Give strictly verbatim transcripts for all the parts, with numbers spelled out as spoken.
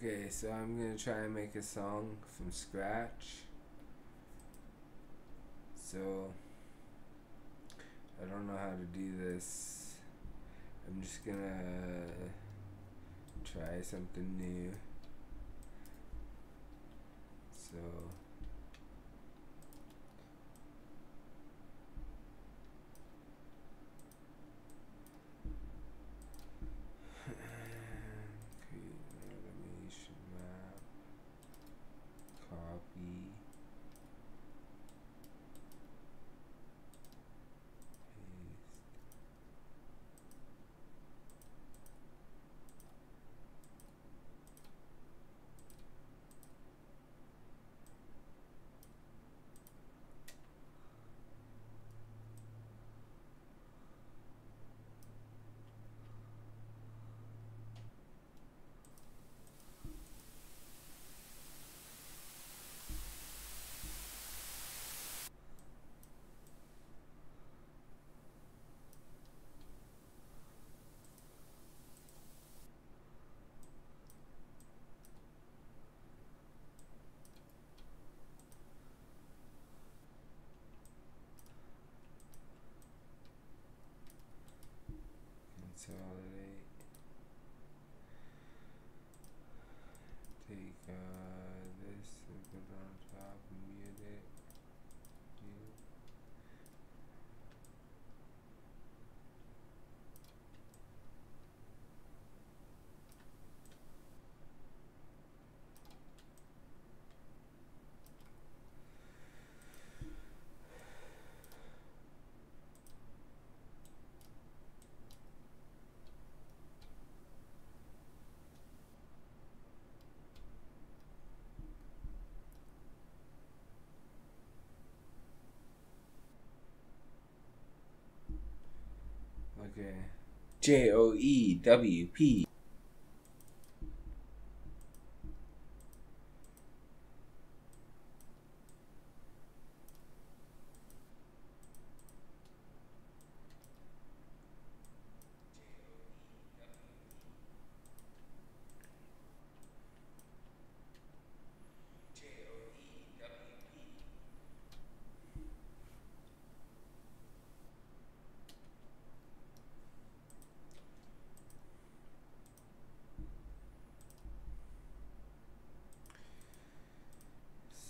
Okay, so I'm gonna try and make a song from scratch. So I don't know how to do this. I'm just gonna try something new. So consolidate, take uh, this and put it on top and mute it. Mute. Okay. J O E W P.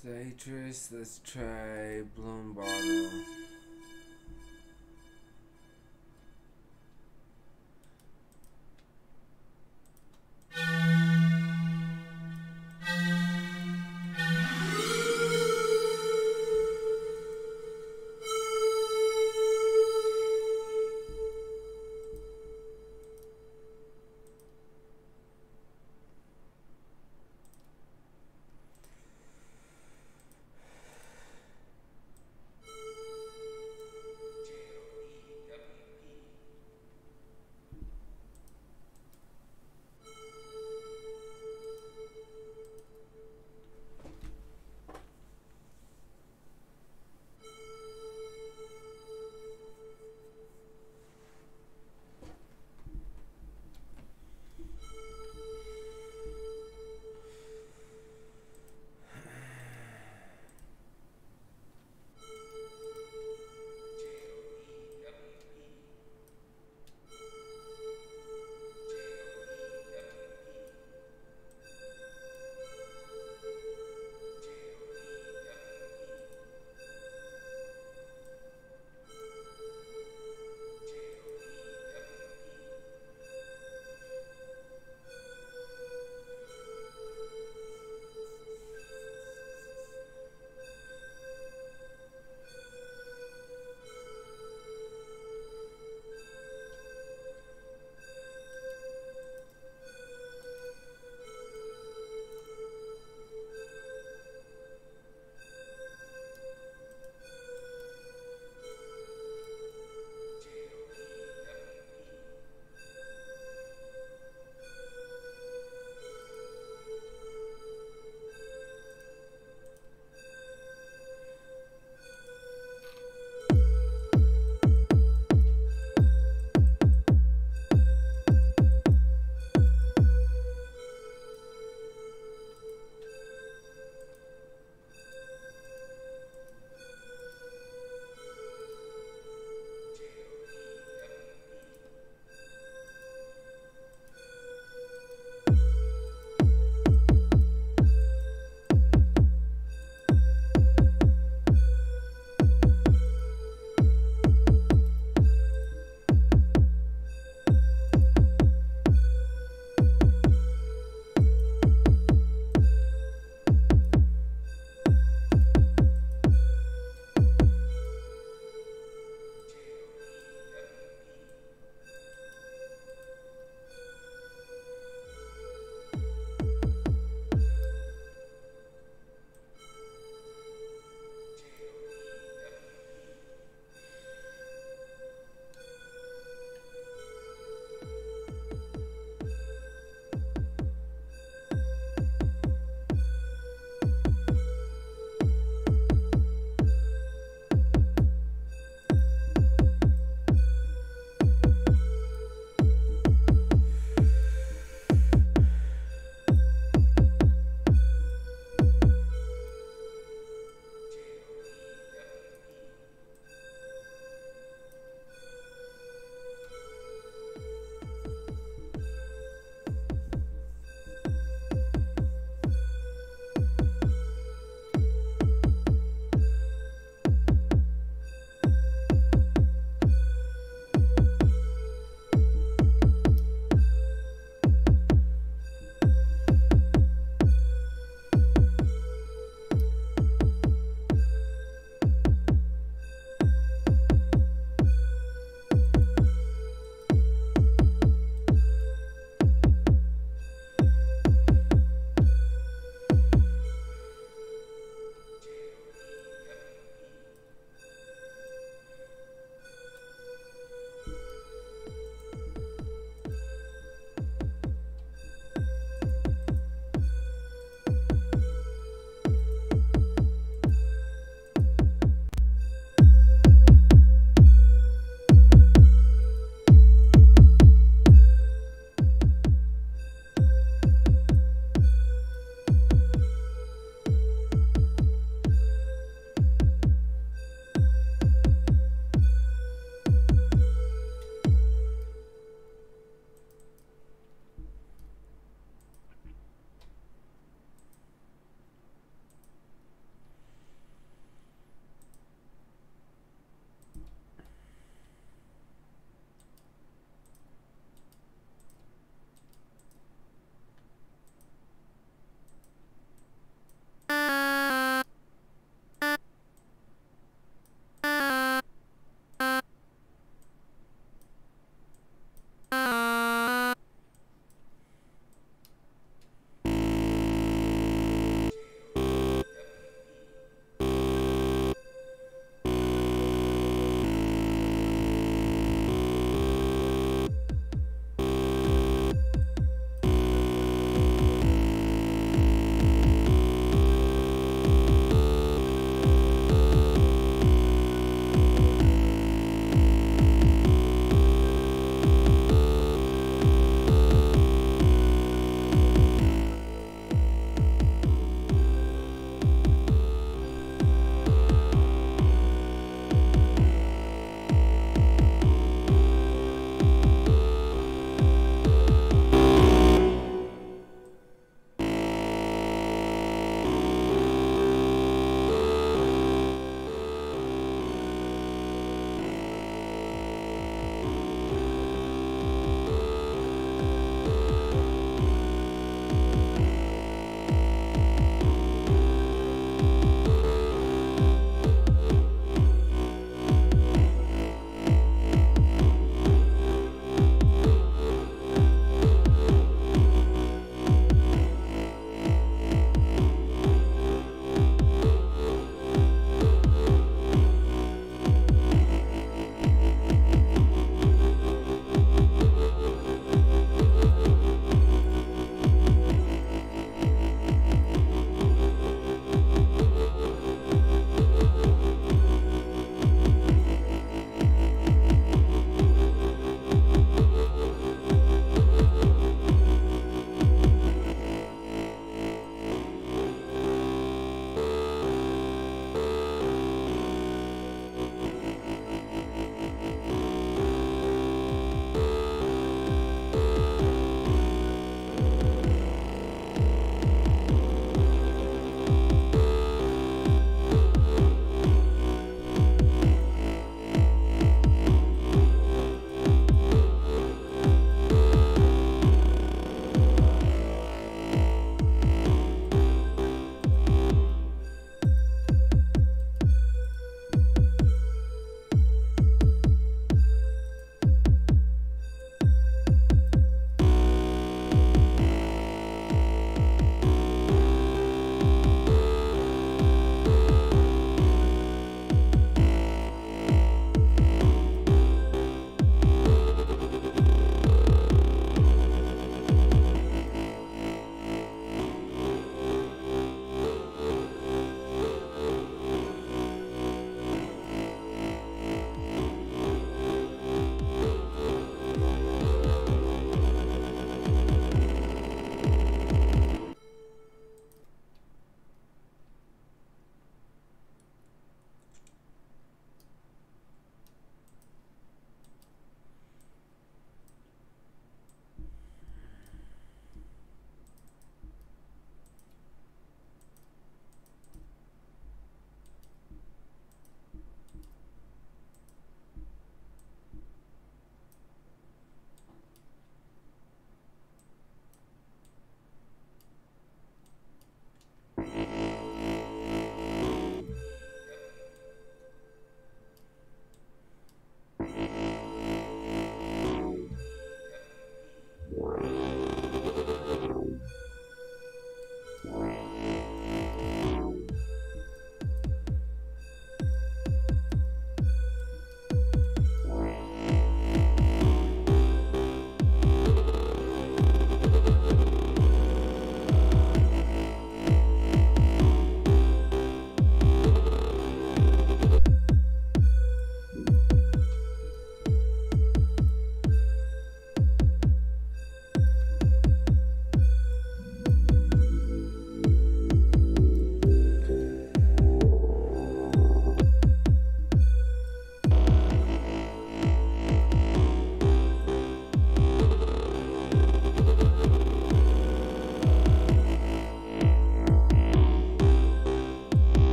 Citrus, let's try Blown Bottle.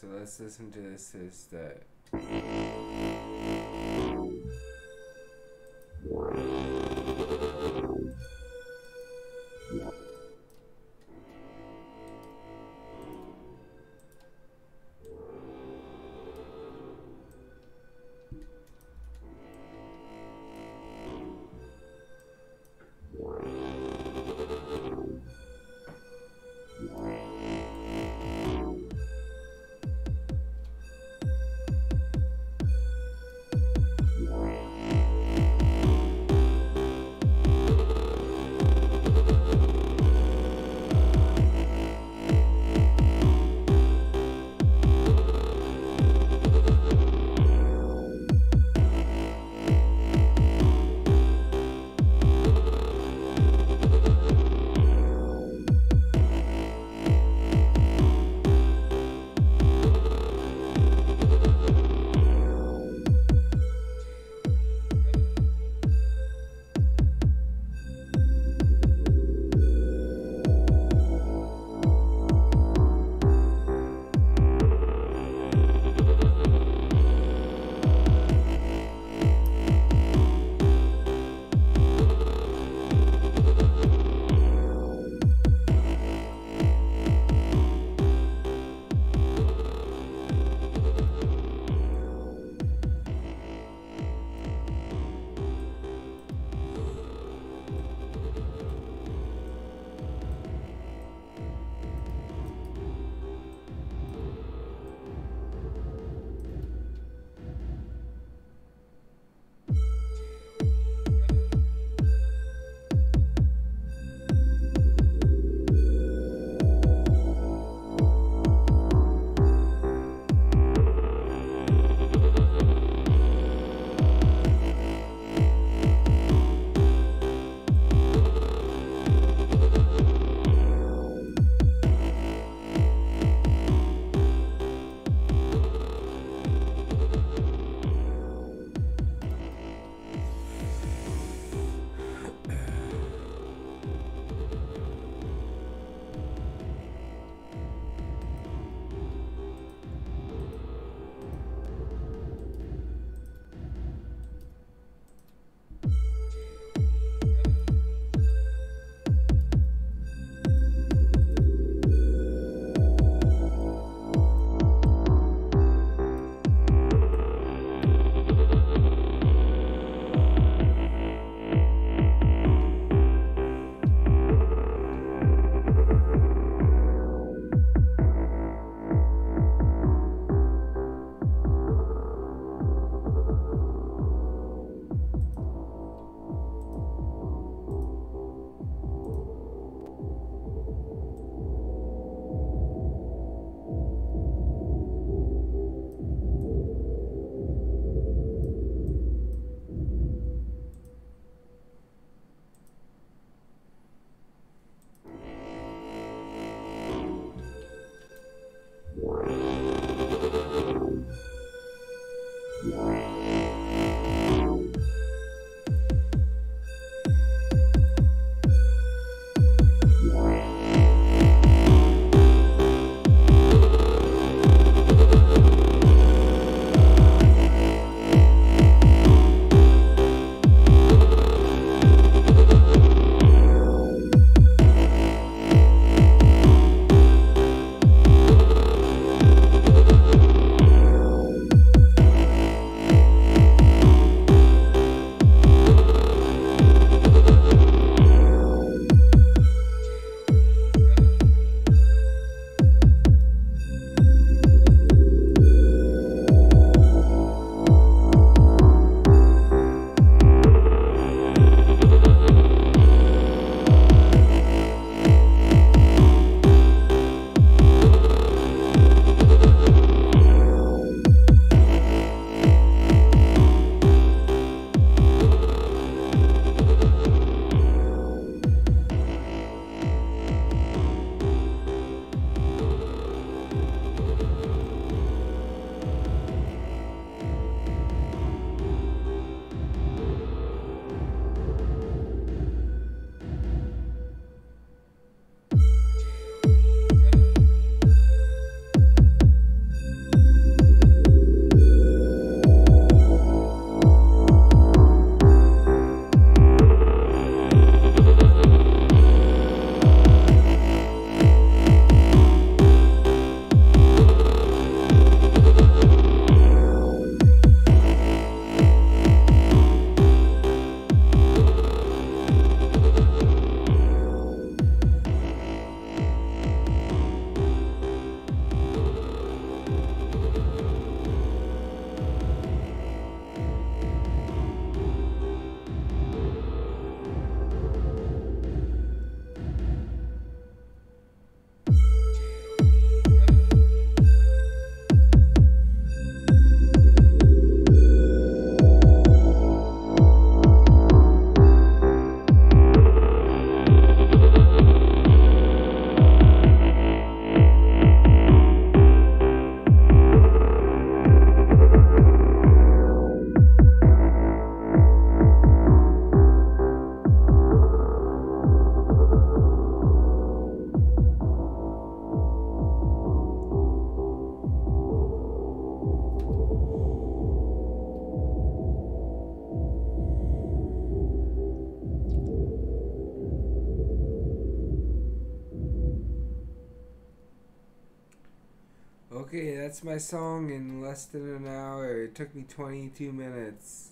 so let's listen to this instead. Okay, that's my song in less than an hour. It took me twenty-two minutes.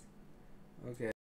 Okay.